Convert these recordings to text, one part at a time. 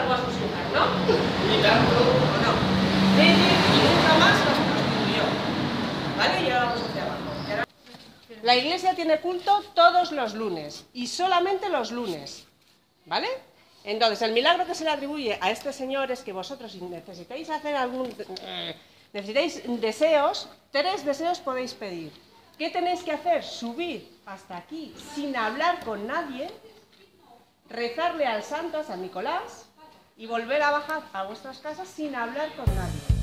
algo a sus hijas, ¿no? Y tanto, bueno, ella y nunca más las prostituyó. ¿Vale? Y ahora vamos hacia abajo. Ahora... La iglesia tiene culto todos los lunes, y solamente los lunes, ¿vale? Entonces, el milagro que se le atribuye a este señor es que vosotros, si necesitáis hacer algún... necesitáis deseos, 3 deseos podéis pedir. ¿Qué tenéis que hacer? Subir hasta aquí, sin hablar con nadie, rezarle al santo, a San Nicolás, y volver a bajar a vuestras casas sin hablar con nadie.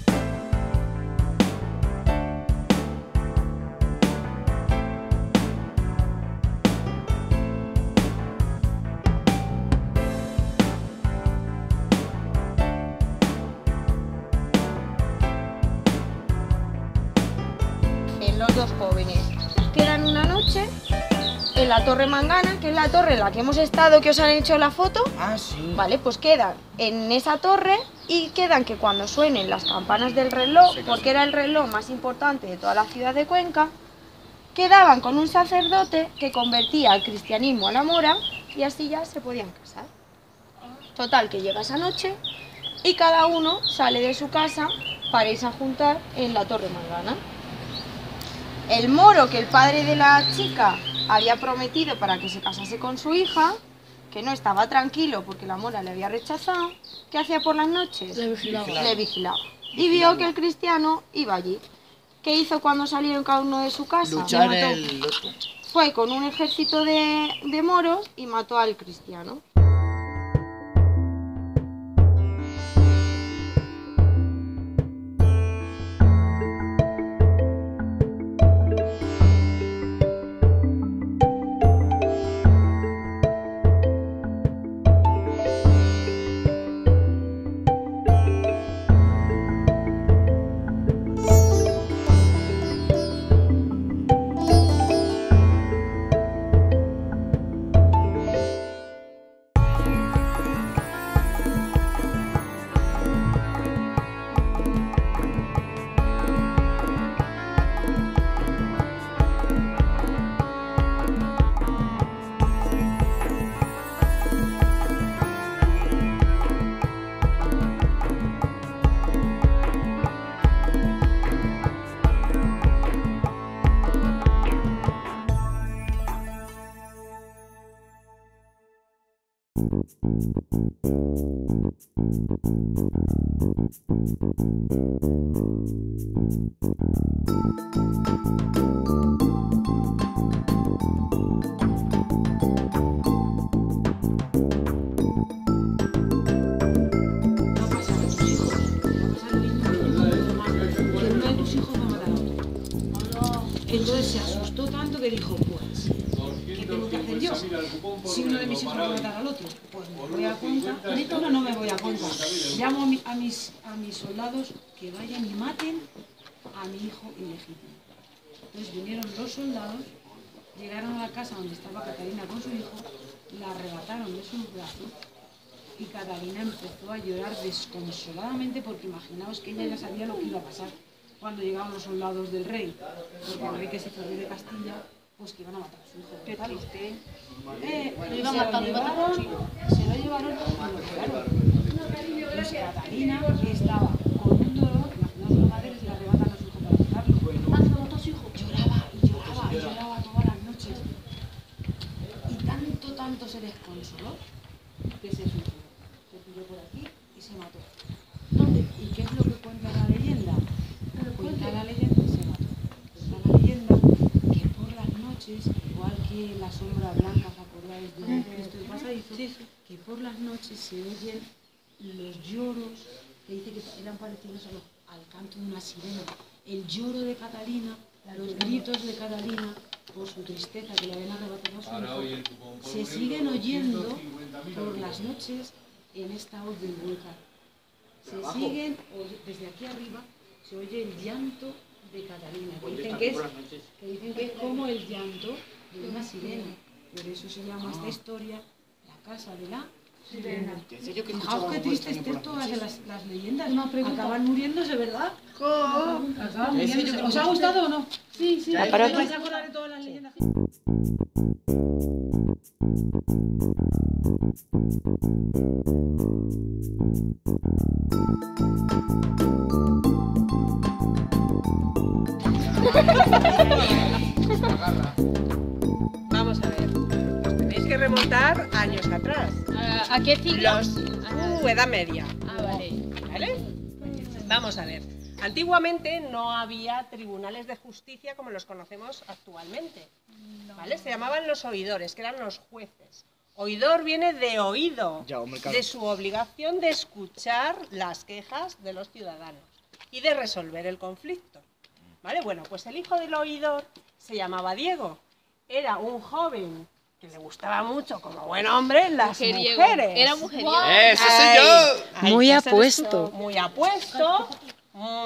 Los 2 jóvenes quedan una noche en la torre Mangana, que es la torre en la que hemos estado, que os han hecho la foto. Ah, sí. Vale, pues quedan en esa torre y quedan que cuando suenen las campanas del reloj, porque era el reloj más importante de toda la ciudad de Cuenca, quedaban con un sacerdote que convertía al cristianismo a la mora y así ya se podían casar. Total, que llega esa noche y cada uno sale de su casa para irse a juntar en la torre Mangana. El moro que el padre de la chica había prometido para que se casase con su hija, que no estaba tranquilo porque la mora le había rechazado, ¿qué hacía por las noches? Le vigilaba. Y vio que el cristiano iba allí. ¿Qué hizo cuando salieron cada uno de su casa? Luchar el otro. Fue con un ejército de moros y mató al cristiano. Entonces se asustó tanto que dijo, pues, ¿qué tengo que hacer yo? Si uno de mis hijos va a matar al otro, pues me voy a Cuenca. No, no me voy a Cuenca. Llamo a mis soldados que vayan y maten a mi hijo ilegítimo. Entonces vinieron 2 soldados, llegaron a la casa donde estaba Catalina con su hijo, la arrebataron de sus brazos y Catalina empezó a llorar desconsoladamente porque imaginaos que ella ya sabía lo que iba a pasar. Cuando llegaban los soldados del rey, porque el rey que se fue de Castilla, pues que iban a matar a su hijo. Qué triste. Se lo llevaron y lo llevaron. Pues Catalina estaba con un dolor, imaginaos los padres y la arrebatan a su hijo para matarlo. Lloraba todas las noches. Y tanto se desconsoló que se suicidó. Se pilló por aquí y se mató. ¿Dónde? ¿Y qué es lo que cuenta la leyenda? Cuenta la leyenda que se mató. Cuenta la leyenda que por las noches, igual que la sombra blanca, ¿os acordáis de Cristo del pasadizo? Que por las noches se oyen los lloros, que dice que eran parecidos al canto de una sirena. El lloro de Catalina, los gritos de Catalina, por su tristeza que le habían arrebatado a su hijo, se siguen oyendo por las noches en esta hoz del volcán. Se siguen, desde aquí arriba, se oye el llanto de Catalina, que dicen que es como el llanto de una sirena. Por eso se llama esta historia la casa de la sirena. Fijaos qué triste estén todas las leyendas. Acaban muriéndose, ¿verdad? Acaban muriéndose. ¿Os ha gustado o no? Sí. ¿Te vais a acordar de todas las leyendas? personas. ¿A qué siglo? Edad media. Vale. ¿Vale? Vamos a ver. Antiguamente no había tribunales de justicia como los conocemos actualmente. ¿Vale? Se llamaban los oidores, que eran los jueces. Oidor viene de oído, de su obligación de escuchar las quejas de los ciudadanos y de resolver el conflicto. ¿Vale? Bueno, pues el hijo del oidor se llamaba Diego. Era un joven que le gustaba mucho, como buen hombre, las mujeres. Era mujeriego. ¡Ese soy yo! Muy apuesto. Muy apuesto.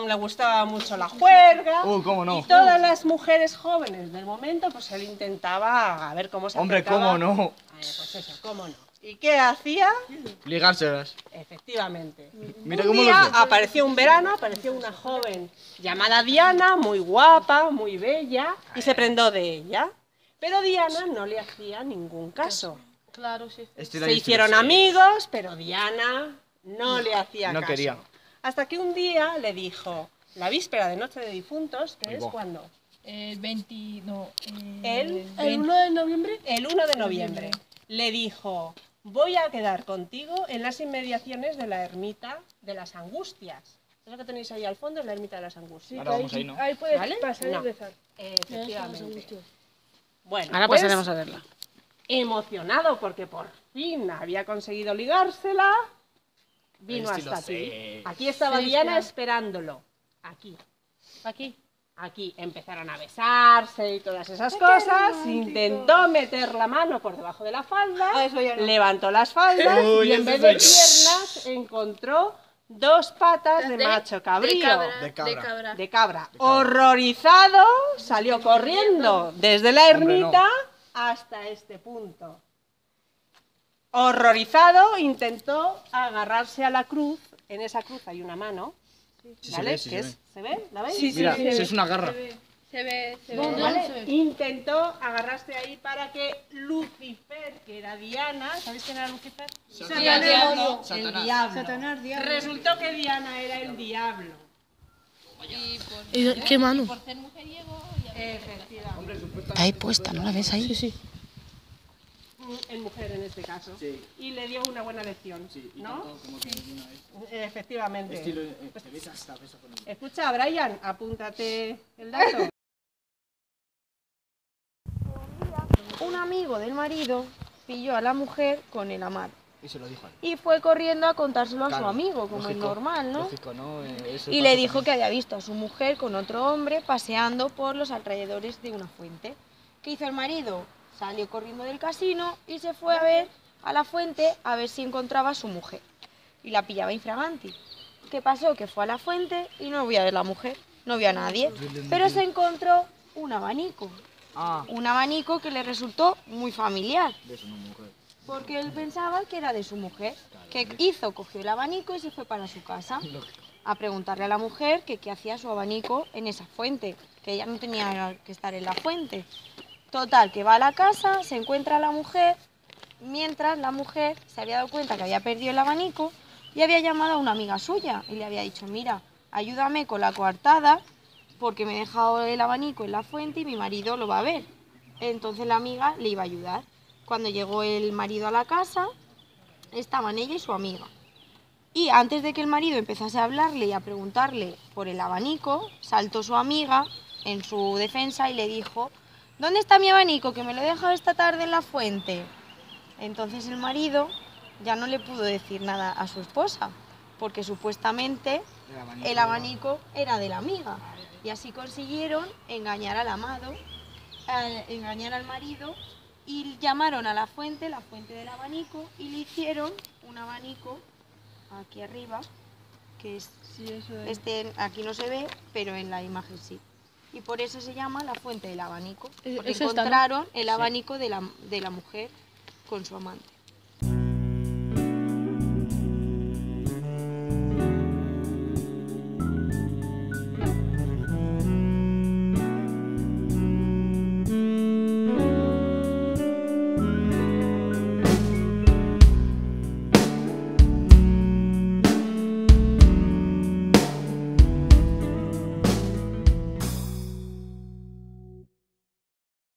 Le gustaba mucho la juerga. ¿Cómo no? Y todas las mujeres jóvenes del momento, pues él intentaba a ver cómo se acercaba. Hombre, ¿cómo no? Pues eso, ¿cómo no? ¿Y qué hacía? Ligárselas. Efectivamente. Mira un día apareció un verano, apareció una joven llamada Diana, muy guapa, muy bella, y se prendó de ella. Pero Diana no le hacía ningún caso. Claro, sí. Se hicieron amigos, pero Diana no le hacía caso. No quería. Hasta que un día le dijo, la víspera de Noche de Difuntos, que es cuando... El 1 de noviembre. El 1 de noviembre. Le dijo, voy a quedar contigo en las inmediaciones de la ermita de las Angustias. Lo que tenéis ahí al fondo es la ermita de las Angustias. Sí, ahora vamos ahí, ¿no? Ahí puedes pasar y rezar. Efectivamente. Bueno, ahora pues, pasaremos a verla. Emocionado porque por fin había conseguido ligársela, vino hasta aquí. Aquí estaba Diana esperándolo. Aquí. Aquí. Aquí empezaron a besarse y todas esas cosas. Intentó meter la mano por debajo de la falda, levantó las faldas y en vez de piernas encontró dos patas de macho cabrío. De cabra. Horrorizado, salió corriendo desde la ermita hasta este punto. Horrorizado, intentó agarrarse a la cruz. En esa cruz hay una mano. ¿Vale? Sí, ¿se ve? ¿La veis? Sí, mira, es una garra. Se ve. ¿Vale? Intentó agarrarse ahí para que Lucifer, que era Diana... ¿Sabéis quién era Lucifer? Satanás. El diablo. Resultó que Diana era el diablo. ¿Y qué mano? Por ser mujeriego... Ahí puesta, ¿no la ves ahí? Sí. En mujer en este caso, sí. Y le dio una buena lección, sí, ¿no? Como que sí. Efectivamente. Estilo, besa con el... Escucha, Brian, apúntate el dato. Un amigo del marido pilló a la mujer con el amar. Y se lo dijo a él. Y fue corriendo a contárselo a su amigo, como es normal, ¿no? Lógico, ¿no? Y le dijo que había visto a su mujer con otro hombre paseando por los alrededores de una fuente. ¿Qué hizo el marido? Salió corriendo del casino y se fue a ver a la fuente a ver si encontraba a su mujer. Y la pillaba infraganti. ¿Qué pasó? Que fue a la fuente y no vio a la mujer, no vio a nadie. Pero se encontró un abanico. Un abanico que le resultó muy familiar. Porque él pensaba que era de su mujer. ¿Qué hizo? Cogió el abanico y se fue para su casa a preguntarle a la mujer que qué hacía su abanico en esa fuente. Que ella no tenía que estar en la fuente. Total, que va a la casa, se encuentra a la mujer, mientras la mujer se había dado cuenta que había perdido el abanico y había llamado a una amiga suya y le había dicho, mira, ayúdame con la coartada porque me he dejado el abanico en la fuente y mi marido lo va a ver. Entonces la amiga le iba a ayudar. Cuando llegó el marido a la casa, estaban ella y su amiga. Y antes de que el marido empezase a hablarle y a preguntarle por el abanico, saltó su amiga en su defensa y le dijo... ¿Dónde está mi abanico? Que me lo he dejado esta tarde en la fuente. Entonces el marido ya no le pudo decir nada a su esposa, porque supuestamente el abanico era de la amiga. Y así consiguieron engañar al amado, engañar al marido, y llamaron a la fuente del abanico, y le hicieron un abanico aquí arriba, que es, sí, eso es. Este aquí no se ve, pero en la imagen sí. Y por eso se llama la fuente del abanico, porque encontraron el abanico de la mujer con su amante.